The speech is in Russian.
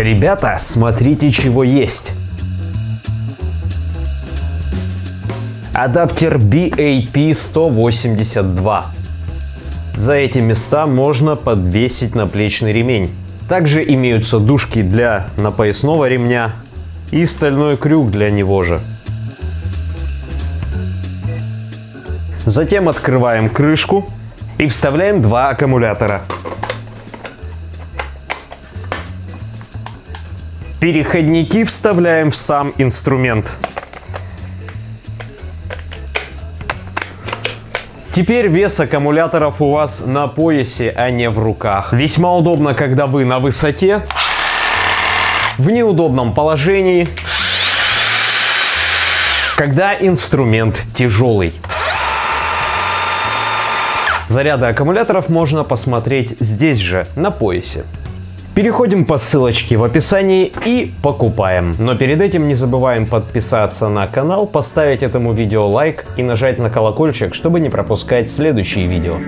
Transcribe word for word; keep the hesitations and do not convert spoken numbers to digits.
Ребята, смотрите, чего есть. Адаптер бэ а пэ сто восемьдесят два. За эти места можно подвесить наплечный ремень. Также имеются дужки для напоясного ремня и стальной крюк для него же. Затем открываем крышку и вставляем два аккумулятора. Переходники вставляем в сам инструмент. Теперь вес аккумуляторов у вас на поясе, а не в руках. Весьма удобно, когда вы на высоте, в неудобном положении, когда инструмент тяжелый. Заряды аккумуляторов можно посмотреть здесь же, на поясе. Переходим по ссылочке в описании и покупаем. Но перед этим не забываем подписаться на канал, поставить этому видео лайк и нажать на колокольчик, чтобы не пропускать следующие видео.